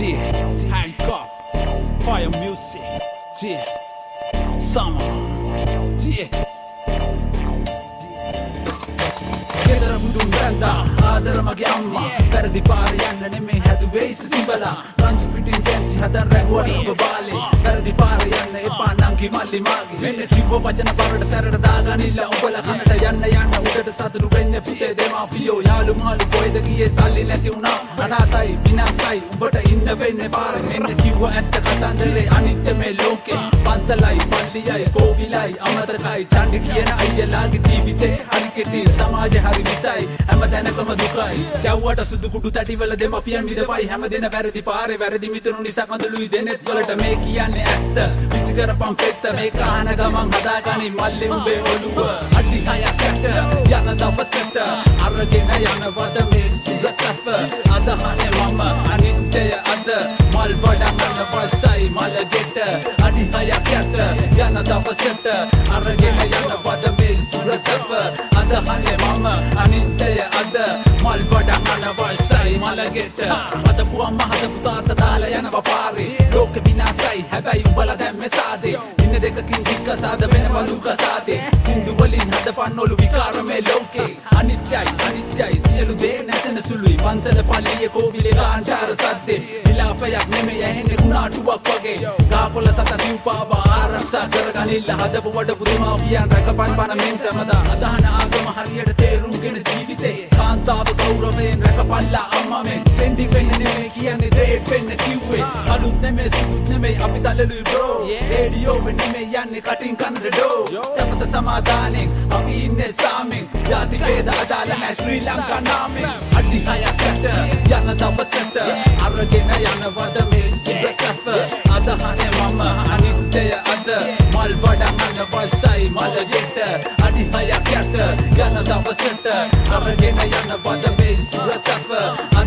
Yeah, handcuff, fire music. Yeah, summer. Yeah. Kedara mundu yanda, adara mage amma. Perdi par yanda neme hadu ways simbala. Ranch pit intense hadar rangwala obale. Perdi par yanda epa nangi malli mage. Menne kibbo vachana parada sarada daga nilla obala kanata yanna yanna udata saduru wenna pute dema piyo yalu malu koyda giye salli nathi una. Anathai vinasai ubata inna wenne par menne kibbo atta katandale anithya me loke. Pansalai palliyai kovilai amatarai chandi kiyana ayyalage jeevithe hariketi samaje hari visai hamadanakama dukai sewwata sudu kudu tati wala demapiyan midapai hamadena veradi pare veradi mithunu nisa kandulu idenet walata me kiyanne atta visikara pampetta me kahana gaman hadagani malle ube oluwa atti haya katta yana dawasetta aragena yana wada me surasafa adahane mama anithya ada malwada mana vasai malagetta atti haya katta yana dawasetta aragena yana wada me surasafa adahane mama anithya ada malwada mana vasai malagetta adapu amma hadapu tata dala yana vapare loke vinasai habai ubala demme saade inne dekakin dikka saada wena baluka saade sindu walin hadapannolu vikara me loke anithyai anithyai sielu de natana sului pansala paliye kovile gaanchara sadde vilapayak neme yahenne gunatuwak wage gaapola sata siupawa aarasa karaganilla hadapu wadapu demapiyan rakapan pana men samada adahana aagama hariyata teerum gena jeevithe kaantawa gaurawayen rakapalla amma men trending wenna neme kiyanne date wenna kiwwe aluth neme api dalalu bro radio wenna neme yanne cutting kanada do sapata samadhanen api inne saamen jati veda adala na sri lanka naame atti haya katta yana dawasata aragena yana wada me subrasafa adahane mama anithya ada malwada mana vasai malagetta atti haya katta yana dawasata aragena yana wada me subrasafa